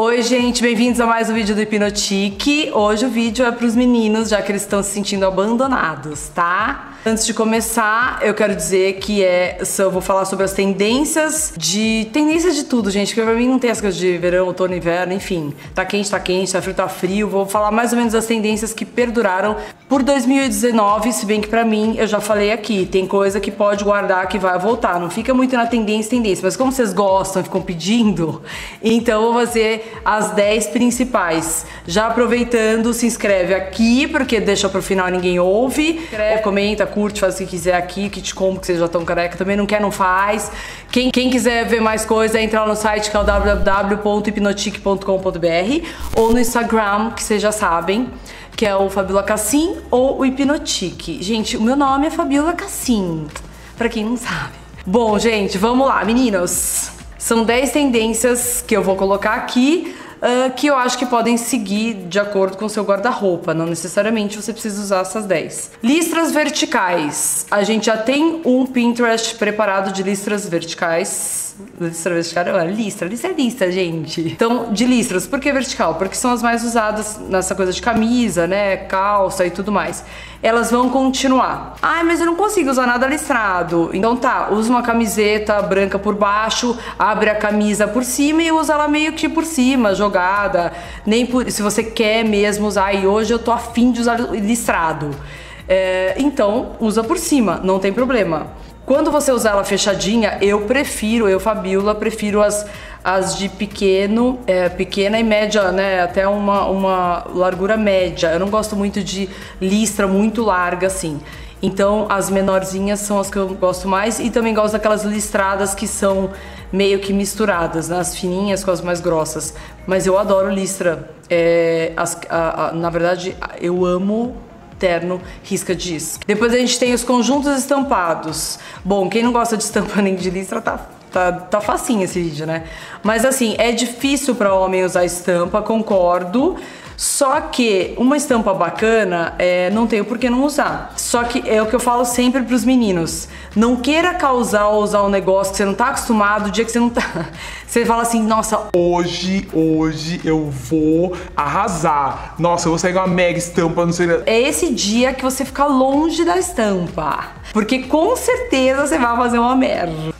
Oi gente, bem-vindos a mais um vídeo do Hypnotique. Hoje o vídeo é pros meninos, já que eles estão se sentindo abandonados, tá? Antes de começar, eu quero dizer que eu vou falar sobre as tendências de... Tendências de tudo, gente, porque pra mim não tem as coisas de verão, outono, inverno, enfim. Tá quente, tá frio, vou falar mais ou menos as tendências que perduraram por 2019, se bem que pra mim, eu já falei aqui, tem coisa que pode guardar que vai voltar, não fica muito na tendência, mas como vocês gostam, ficam pedindo, então eu vou fazer as 10 principais. Já aproveitando, se inscreve aqui, porque deixa pro final, ninguém ouve, escreve, comenta, curte, faz o que quiser aqui, que te como, que vocês já estão careca, também não quer, não faz. Quem quiser ver mais coisa, entra lá no site, que é o www.hipnotique.com.br, ou no Instagram, que vocês já sabem, que é o Fabíola Kassin ou o Hypnotique. Gente, o meu nome é Fabíola Kassin, pra quem não sabe. Bom, gente, vamos lá, meninos. São 10 tendências que eu vou colocar aqui, que eu acho que podem seguir de acordo com o seu guarda-roupa, não necessariamente você precisa usar essas 10. Listras verticais. A gente já tem um Pinterest preparado de listras verticais. Listra vertical não, listra é lista, gente. Então, de listras, por que vertical? Porque são as mais usadas nessa coisa de camisa, né, calça e tudo mais. Elas vão continuar. Ai, mas eu não consigo usar nada listrado. Então tá, usa uma camiseta branca por baixo, abre a camisa por cima e usa ela meio que por cima, jogada. Nem por, se você quer mesmo usar, e hoje eu tô afim de usar listrado. Então, usa por cima, não tem problema. Quando você usar ela fechadinha, eu, Fabíola, prefiro as de pequeno, pequena e média, né, até uma largura média. Eu não gosto muito de listra muito larga, assim. Então, as menorzinhas são as que eu gosto mais, e também gosto daquelas listradas que são meio que misturadas, né, as fininhas com as mais grossas. Mas eu adoro listra. Na verdade, eu amo terno, risca jeans. Depois a gente tem os conjuntos estampados. Bom, quem não gosta de estampa nem de listra, tá facinho esse vídeo, né? Mas assim, é difícil pra homem usar estampa, concordo. Só que uma estampa bacana, não tem por que não usar. Só que é o que eu falo sempre pros meninos. Não queira causar ou usar um negócio que você não tá acostumado, o dia que você não tá... Você fala assim, nossa, hoje eu vou arrasar. Nossa, eu vou sair com uma mega estampa, não sei... É esse dia que você fica longe da estampa. Porque com certeza você vai fazer uma merda.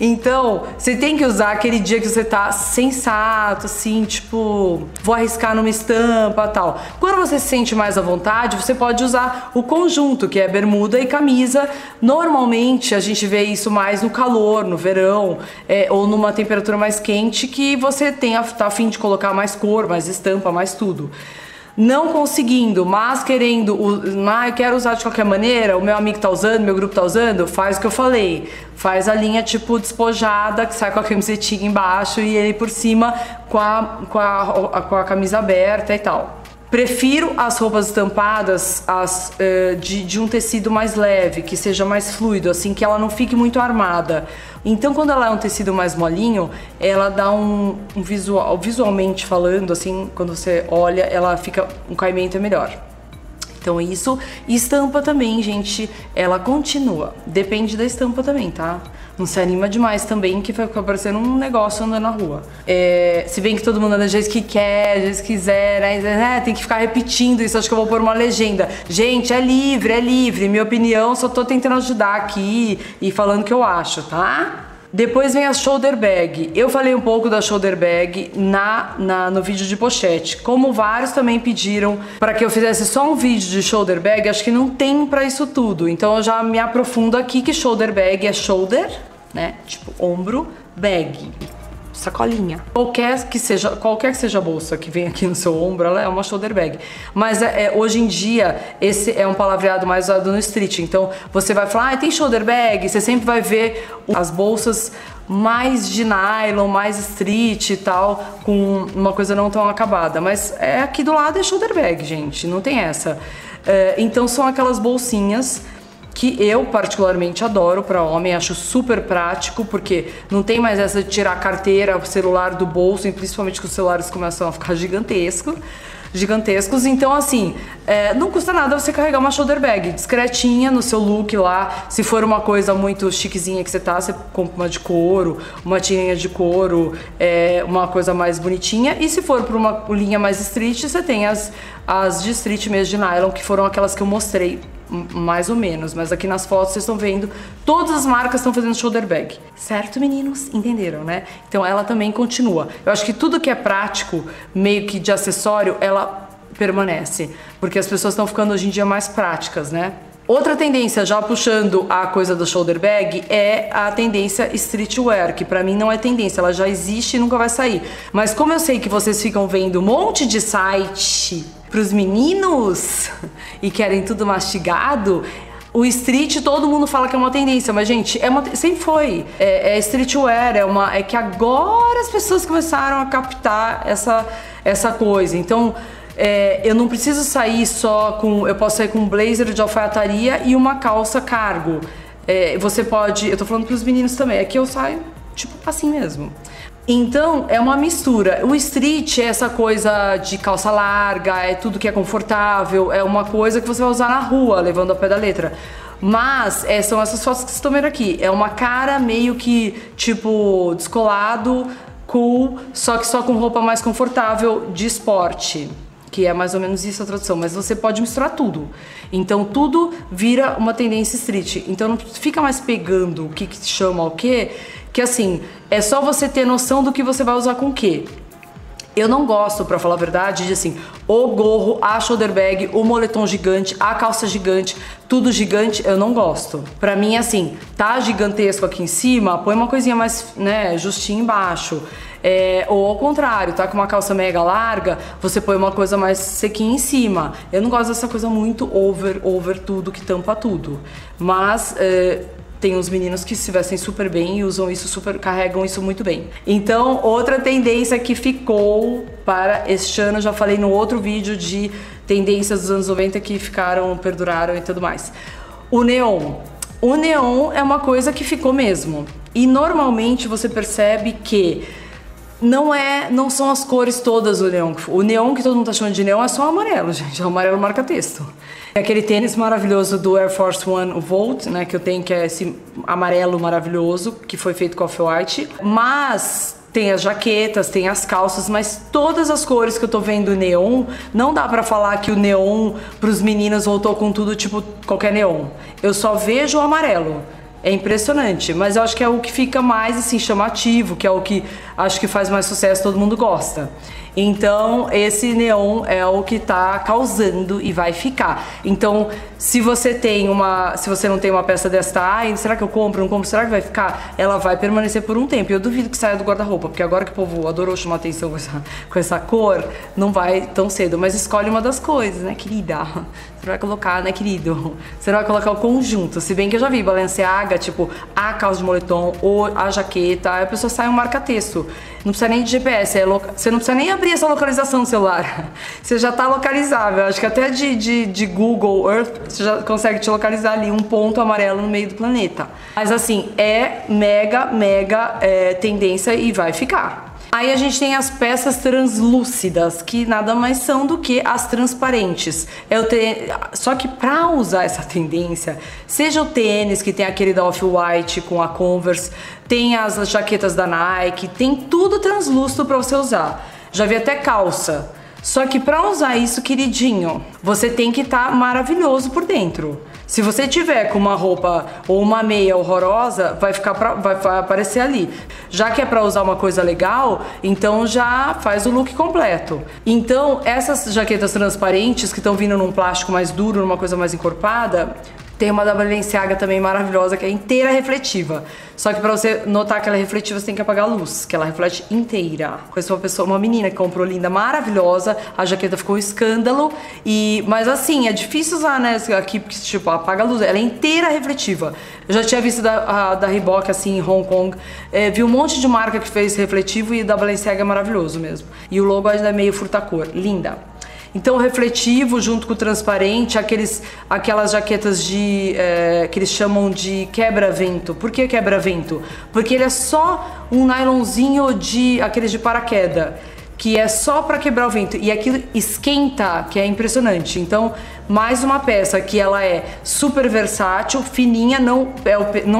Então, você tem que usar aquele dia que você tá sensato, assim, tipo, vou arriscar numa estampa, tal. Quando você se sente mais à vontade, você pode usar o conjunto, que é bermuda e camisa. Normalmente, a gente vê isso mais no calor, no verão, ou numa temperatura mais quente, que você tá a fim de colocar mais cor, mais estampa, mais tudo. Não conseguindo, mas querendo, eu quero usar de qualquer maneira, o meu amigo tá usando, meu grupo tá usando, faz o que eu falei. Faz a linha tipo despojada, que sai com a camisetinha embaixo e ele por cima com a camisa aberta e tal. Prefiro as roupas estampadas de um tecido mais leve, que seja mais fluido, assim, que ela não fique muito armada. Então, quando ela é um tecido mais molinho, ela dá um visual, visualmente falando, assim, quando você olha, ela fica, um caimento é melhor. Então é isso. E estampa também, gente, ela continua. Depende da estampa também, tá? Não se anima demais também, que vai ficar parecendo um negócio andando na rua. Se bem que todo mundo anda do jeito que quer, do jeito que quiser, né? Tem que ficar repetindo isso, acho que eu vou pôr uma legenda. Gente, é livre, minha opinião, só tô tentando ajudar aqui e falando o que eu acho, tá? Depois vem a shoulder bag. Eu falei um pouco da shoulder bag no vídeo de pochete. Como vários também pediram para que eu fizesse só um vídeo de shoulder bag, acho que não tem para isso tudo. Então eu já me aprofundo aqui que shoulder bag é shoulder, né? Tipo ombro, bag, sacolinha. Qualquer que seja a bolsa que vem aqui no seu ombro, ela é uma shoulder bag. Mas hoje em dia, esse é um palavreado mais usado no street. Então, você vai falar, tem shoulder bag, você sempre vai ver as bolsas mais de nylon, mais street e tal, com uma coisa não tão acabada. Mas aqui do lado é shoulder bag, gente, não tem essa. Então, são aquelas bolsinhas que eu particularmente adoro para homem, acho super prático, porque não tem mais essa de tirar a carteira, o celular do bolso, e principalmente que os celulares começam a ficar gigantesco. gigantescos. Então, assim, não custa nada você carregar uma shoulder bag discretinha no seu look lá. Se for uma coisa muito chiquezinha que você tá, você compra uma de couro, uma tirinha de couro, uma coisa mais bonitinha. E se for para uma linha mais street, você tem as de street mesmo, de nylon, que foram aquelas que eu mostrei mais ou menos, mas aqui nas fotos vocês estão vendo, todas as marcas estão fazendo shoulder bag. Certo, meninos? Entenderam, né? Então ela também continua. Eu acho que tudo que é prático, meio que de acessório, ela permanece, porque as pessoas estão ficando hoje em dia mais práticas, né? Outra tendência, já puxando a coisa do shoulder bag, é a tendência streetwear, que pra mim não é tendência, ela já existe e nunca vai sair. Mas como eu sei que vocês ficam vendo um monte de site pros meninos e querem tudo mastigado, o street todo mundo fala que é uma tendência, mas gente, sempre foi. É streetwear, é que agora as pessoas começaram a captar essa coisa, então... eu não preciso sair só com... Eu posso sair com um blazer de alfaiataria e uma calça cargo. Você pode... Eu tô falando pros meninos também. Aqui eu saio, tipo, assim mesmo. Então, é uma mistura. O street é essa coisa de calça larga, é tudo que é confortável, é uma coisa que você vai usar na rua, levando ao pé da letra. Mas são essas fotos que vocês estão vendo aqui. É uma cara meio que, tipo, descolado, cool, só que só com roupa mais confortável de esporte. Que é mais ou menos isso a tradução, mas você pode misturar tudo. Então tudo vira uma tendência street. Então não fica mais pegando o que chama o quê, que assim, é só você ter noção do que você vai usar com o quê. Eu não gosto, pra falar a verdade, de assim, o gorro, a shoulder bag, o moletom gigante, a calça gigante, tudo gigante, eu não gosto. Pra mim, assim, tá gigantesco aqui em cima, põe uma coisinha mais, né, justinha embaixo. Ou ao contrário, tá com uma calça mega larga, você põe uma coisa mais sequinha em cima. Eu não gosto dessa coisa muito over tudo, que tampa tudo. Mas... tem uns meninos que se vestem super bem e usam isso super, carregam isso muito bem. Então, outra tendência que ficou para este ano, eu já falei no outro vídeo de tendências dos anos 90 que ficaram, perduraram e tudo mais. O neon. O neon é uma coisa que ficou mesmo. E normalmente você percebe que não são as cores todas do neon. O neon que todo mundo tá chamando de neon é só o amarelo, gente. É o amarelo marca texto. É aquele tênis maravilhoso do Air Force One, o Volt, né, que eu tenho, que é esse amarelo maravilhoso, que foi feito com Off-White. Mas tem as jaquetas, tem as calças, mas todas as cores que eu tô vendo neon, não dá pra falar que o neon pros meninos voltou com tudo, tipo, qualquer neon. Eu só vejo o amarelo. É impressionante, mas eu acho que é o que fica mais assim chamativo, que é o que acho que faz mais sucesso, todo mundo gosta. Então esse neon é o que tá causando e vai ficar. Então se você não tem uma peça desta, será que eu compro, não compro, será que vai ficar? Ela vai permanecer por um tempo. Eu duvido que saia do guarda-roupa, porque agora que o povo adorou chamar atenção com essa cor, não vai tão cedo. Mas escolhe uma das coisas, né, querida? Você vai colocar, né, querido? Você vai colocar o conjunto, se bem que eu já vi Balenciaga, tipo, a calça de moletom ou a jaqueta, a pessoa sai um marca-texto. Não precisa nem de GPS, você não precisa nem abrir essa localização do celular. Você já tá localizável, acho que até de Google Earth você já consegue te localizar ali, um ponto amarelo no meio do planeta. Mas assim, é mega tendência e vai ficar. Aí a gente tem as peças translúcidas, que nada mais são do que as transparentes. Só que pra usar essa tendência, seja o tênis, que tem aquele da Off-White com a Converse, tem as jaquetas da Nike, tem tudo translúcido pra você usar. Já vi até calça. Só que pra usar isso, queridinho, você tem que estar maravilhoso por dentro. Se você tiver com uma roupa ou uma meia horrorosa, vai aparecer ali. Já que é pra usar uma coisa legal, então já faz o look completo. Então, essas jaquetas transparentes que estão vindo num plástico mais duro, numa coisa mais encorpada, tem uma da Balenciaga também maravilhosa, que é inteira refletiva. Só que pra você notar que ela é refletiva, você tem que apagar a luz, que ela reflete inteira. Conheço uma menina que comprou, linda, maravilhosa, a jaqueta ficou um escândalo, mas assim, é difícil usar, né, aqui, porque tipo, apaga a luz, ela é inteira refletiva. Eu já tinha visto da Reebok, assim, em Hong Kong, vi um monte de marca que fez refletivo, e da Balenciaga é maravilhoso mesmo. E o logo ainda é meio furtacor, linda. Então o refletivo junto com o transparente, aquelas jaquetas que eles chamam de quebra-vento. Por que quebra-vento? Porque ele é só um nylonzinho aqueles de paraquedas. que é só para quebrar o vento, e aquilo esquenta, que é impressionante. Então, mais uma peça que ela é super versátil, fininha, não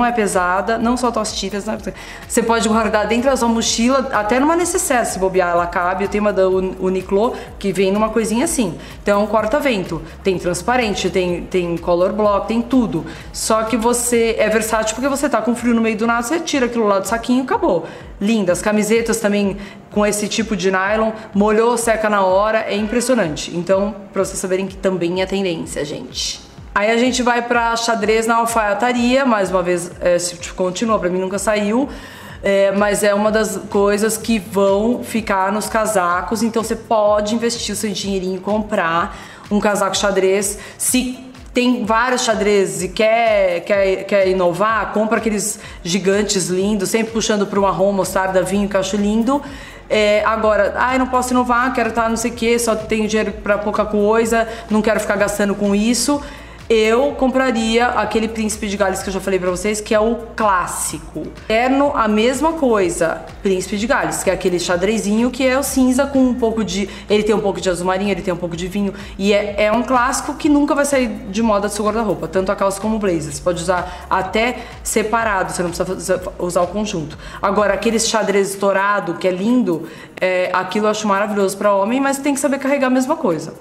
é pesada, não solta as tiras, não é... Você pode guardar dentro da sua mochila, até numa necessaire, se bobear, ela cabe. O tema da Uniqlo, que vem numa coisinha assim. Então, é um corta-vento, tem transparente, tem color block, tem tudo. Só que você é versátil porque você tá com frio no meio do nada, você tira aquilo lá do saquinho e acabou. Lindas, camisetas também com esse tipo de nylon, molhou, seca na hora, é impressionante. Então, pra vocês saberem que também é tendência, gente. Aí a gente vai pra xadrez na alfaiataria, mais uma vez, continua, pra mim nunca saiu, mas é uma das coisas que vão ficar nos casacos, então você pode investir o seu dinheirinho e comprar um casaco xadrez. Se tem vários xadrezes e quer inovar, compra aqueles gigantes lindos, sempre puxando para o marrom, mostarda, vinho, que eu acho lindo. Agora, eu não posso inovar, quero estar não sei o que, só tenho dinheiro para pouca coisa, não quero ficar gastando com isso. Eu compraria aquele Príncipe de Gales que eu já falei pra vocês, que é o clássico. Terno, a mesma coisa, Príncipe de Gales, que é aquele xadrezinho que é o cinza com um pouco de... Ele tem um pouco de azul marinho, ele tem um pouco de vinho. E é um clássico que nunca vai sair de moda do seu guarda-roupa, tanto a calça como o blazer. Você pode usar até separado, você não precisa usar o conjunto. Agora, aquele xadrez estourado, que é lindo, aquilo eu acho maravilhoso pra homem, mas tem que saber carregar a mesma coisa.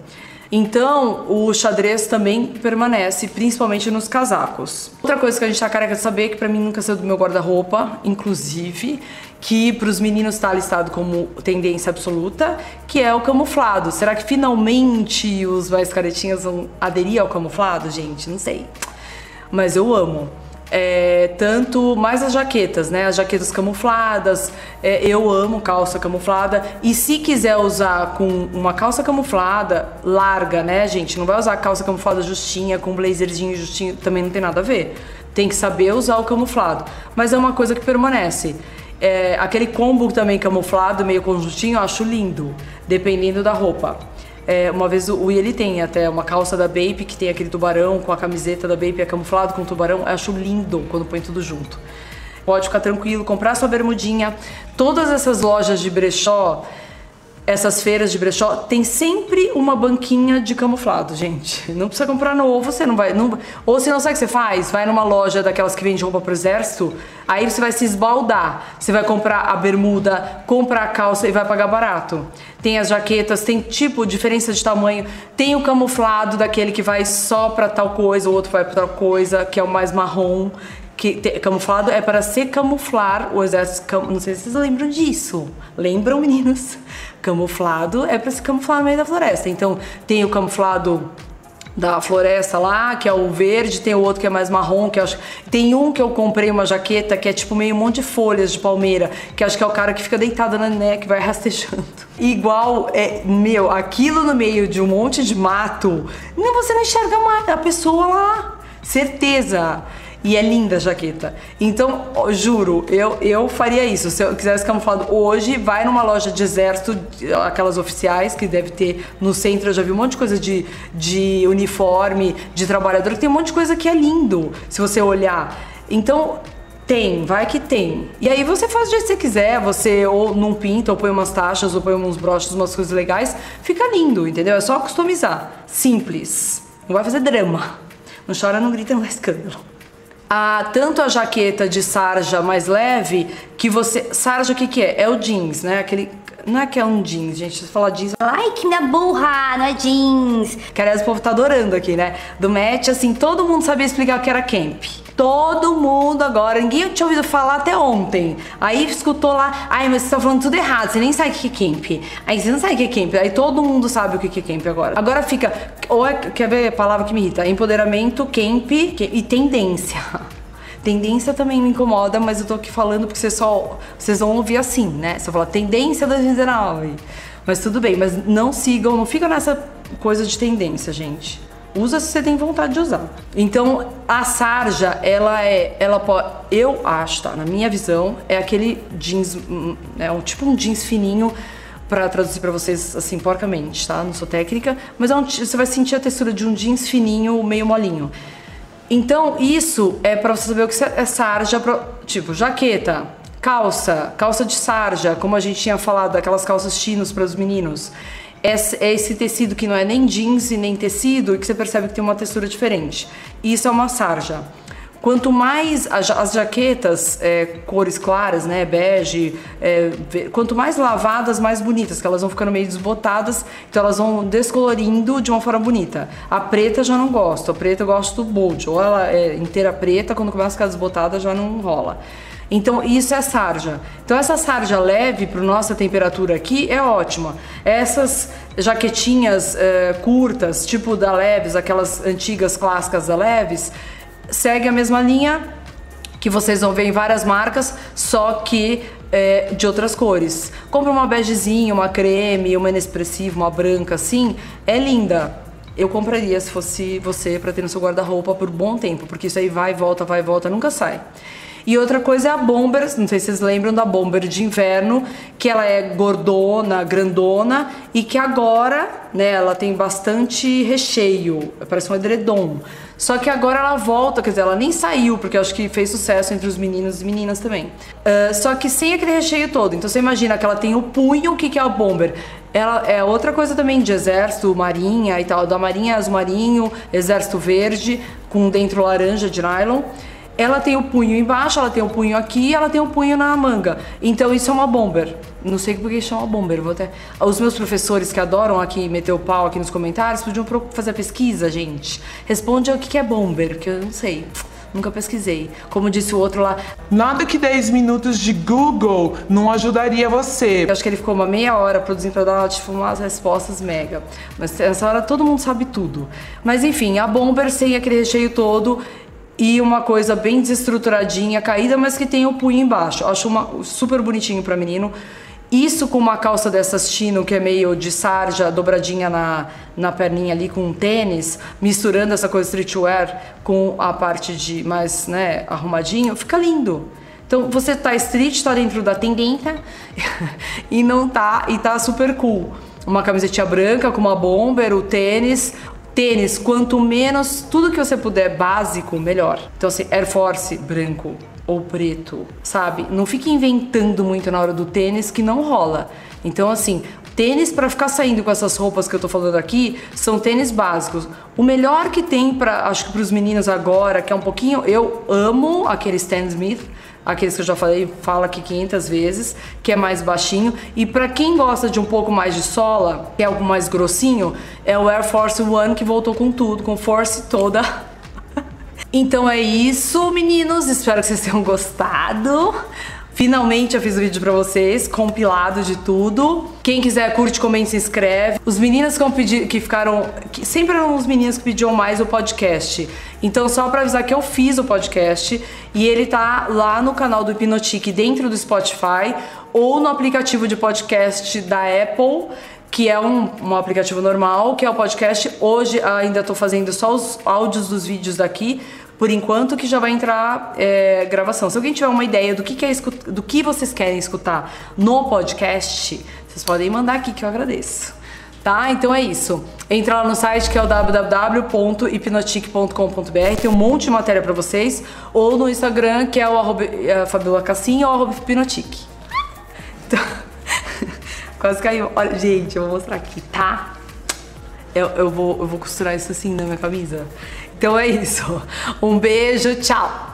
Então, o xadrez também permanece, principalmente nos casacos. Outra coisa que a gente tá careca de saber, que pra mim nunca saiu do meu guarda-roupa, inclusive, que pros meninos tá listado como tendência absoluta, que é o camuflado. Será que finalmente os mais caretinhas vão aderir ao camuflado, gente? Não sei. Mas eu amo. Tanto mais as jaquetas, né? As jaquetas camufladas, eu amo calça camuflada. E se quiser usar com uma calça camuflada larga, né, gente? Não vai usar calça camuflada justinha, com blazerzinho justinho, também não tem nada a ver. Tem que saber usar o camuflado. Mas é uma coisa que permanece. Aquele combo também camuflado, meio conjuntinho, eu acho lindo, dependendo da roupa. Uma vez o Will, ele tem até uma calça da Bape, que tem aquele tubarão, com a camiseta da Bape, é camuflado com o tubarão. Eu acho lindo quando põe tudo junto. Pode ficar tranquilo, comprar sua bermudinha. Todas essas lojas de brechó, essas feiras de brechó, tem sempre uma banquinha de camuflado, gente. Não precisa comprar novo, você não vai... Ou senão, sabe o que você faz? Vai numa loja daquelas que vende roupa pro exército, aí você vai se esbaldar. Você vai comprar a bermuda, comprar a calça e vai pagar barato. Tem as jaquetas, tem tipo, diferença de tamanho, tem o camuflado daquele que vai só pra tal coisa, o outro vai pra tal coisa, que é o mais marrom, que camuflado é para se camuflar, o exército, não sei se vocês lembram disso, lembram, meninos? Camuflado é para se camuflar no meio da floresta, então tem o camuflado da floresta lá, que é o verde, tem o outro que é mais marrom, que eu acho... Tem um que eu comprei uma jaqueta que é tipo meio um monte de folhas de palmeira, que acho que é o cara que fica deitado na neve, que vai rastejando. Igual, meu, aquilo no meio de um monte de mato, não, você não enxerga mais a pessoa lá, certeza. E é linda a jaqueta. Então, juro, eu faria isso. Se eu quisesse camuflado hoje, vai numa loja de exército, aquelas oficiais que deve ter no centro. Eu já vi um monte de coisa de uniforme, de trabalhador. Tem um monte de coisa que é lindo, se você olhar. Então... Tem, vai que tem. E aí você faz do jeito que você quiser, você ou não pinta, ou põe umas taxas, ou põe uns broches, umas coisas legais. Fica lindo, entendeu? É só customizar. Simples. Não vai fazer drama. Não chora, não grita, não dá escândalo. Tanto a jaqueta de sarja mais leve, que você... Sarja, o que que é? É o jeans, né? Aquele... Não é que é um jeans, gente. Se falar jeans... Ai, que minha burra! Não é jeans! Que, aliás, o povo tá adorando aqui, né? Do match, assim, todo mundo sabia explicar o que era camp. Todo mundo agora. Ninguém tinha ouvido falar até ontem. Aí escutou lá... Ai, mas você tá falando tudo errado. Você nem sabe o que é camp. Aí você não sabe o que é camp. Aí todo mundo sabe o que é camp agora. Agora fica... Ou é, quer ver a palavra que me irrita? Empoderamento, camp e tendência. Tendência também me incomoda, mas eu tô aqui falando porque vocês vão ouvir assim, né? Você fala tendência 2019. Mas tudo bem, mas não sigam, não fica nessa coisa de tendência, gente. Usa se você tem vontade de usar. Então, a sarja, ela pode, eu acho, tá? Na minha visão, é aquele jeans, tipo um jeans fininho, pra traduzir pra vocês, assim, porcamente, tá? Não sou técnica, mas você vai sentir a textura de um jeans fininho, meio molinho. Então, isso é pra você saber o que é sarja, tipo, jaqueta, Calça de sarja, como a gente tinha falado, aquelas calças chinos para os meninos. É esse tecido que não é nem jeans e nem tecido, e que você percebe que tem uma textura diferente. Isso é uma sarja. Quanto mais as jaquetas, cores claras, né, bege, quanto mais lavadas, mais bonitas, que elas vão ficando meio desbotadas, então elas vão descolorindo de uma forma bonita. A preta já não gosto, a preta eu gosto bold, ou ela é inteira preta, quando começa a ficar desbotada já não rola. Então isso é sarja. Então essa sarja leve para nossa temperatura aqui é ótima. Essas jaquetinhas curtas, tipo da Levis, aquelas antigas clássicas da Levis, segue a mesma linha que vocês vão ver em várias marcas, só que de outras cores. Compra uma begezinha, uma creme, uma inexpressiva, uma branca assim, é linda. Eu compraria se fosse você para ter no seu guarda-roupa por um bom tempo, porque isso aí vai e volta, nunca sai. E outra coisa é a bomber, não sei se vocês lembram da bomber de inverno, que ela é gordona, grandona, e que agora, né, ela tem bastante recheio, parece um edredom. Só que agora ela volta, quer dizer, ela nem saiu, porque eu acho que fez sucesso entre os meninos e meninas também. Só que sem aquele recheio todo, então você imagina que ela tem o punho, o que é a bomber? Ela é outra coisa também de exército, marinha e tal, da marinha azul marinho, exército verde, com dentro laranja de nylon. Ela tem o punho embaixo, ela tem o punho aqui, ela tem o punho na manga. Então isso é uma bomber. Não sei por que chama bomber, vou até... Os meus professores que adoram aqui meter o pau aqui nos comentários podiam fazer a pesquisa, gente. Responde o que é bomber, que eu não sei. Nunca pesquisei. Como disse o outro lá... Nada que 10 minutos de Google não ajudaria você. Eu acho que ele ficou uma meia hora produzindo pra dar tipo, umas respostas mega. Mas nessa hora todo mundo sabe tudo. Mas enfim, a bomber sem aquele recheio todo... E uma coisa bem desestruturadinha, caída, mas que tem o punho embaixo. Acho super bonitinho pra menino. Isso com uma calça dessas chino, que é meio de sarja, dobradinha na perninha ali com um tênis, misturando essa coisa streetwear com a parte de mais, né, arrumadinho, fica lindo. Então você tá street, tá dentro da tendência e não tá, e tá super cool. Uma camisetinha branca com uma bomber, o tênis... Tênis, quanto menos, tudo que você puder básico, melhor. Então assim, Air Force branco ou preto, sabe? Não fique inventando muito na hora do tênis que não rola. Então assim, tênis pra ficar saindo com essas roupas que eu tô falando aqui, são tênis básicos. O melhor que tem, acho que pros meninos agora, que é um pouquinho... Eu amo aquele Stan Smith, aqueles que eu já falei, fala aqui 500 vezes, que é mais baixinho. E pra quem gosta de um pouco mais de sola, que é algo mais grossinho, é o Air Force One, que voltou com tudo, com force toda. Então é isso, meninos. Espero que vocês tenham gostado. Finalmente eu fiz o vídeo pra vocês, compilado de tudo. Quem quiser, curte, comenta, se inscreve. Os meninos que ficaram... Que sempre eram os meninos que pediam mais o podcast. Então só pra avisar que eu fiz o podcast e ele tá lá no canal do Hypnotique, dentro do Spotify, ou no aplicativo de podcast da Apple, que é um aplicativo normal, que é o podcast. Hoje ainda tô fazendo só os áudios dos vídeos daqui, por enquanto, que já vai entrar gravação. Se alguém tiver uma ideia do que vocês querem escutar no podcast, vocês podem mandar aqui que eu agradeço. Tá? Então é isso. Entra lá no site, que é o www.hypnotique.com.br. Tem um monte de matéria pra vocês. Ou no Instagram, que é o @FabiolaCassin ou @Hypnotique. Então... Quase caiu. Olha, gente, eu vou mostrar aqui, tá? Eu vou costurar isso assim na minha camisa. Então é isso. Um beijo, tchau!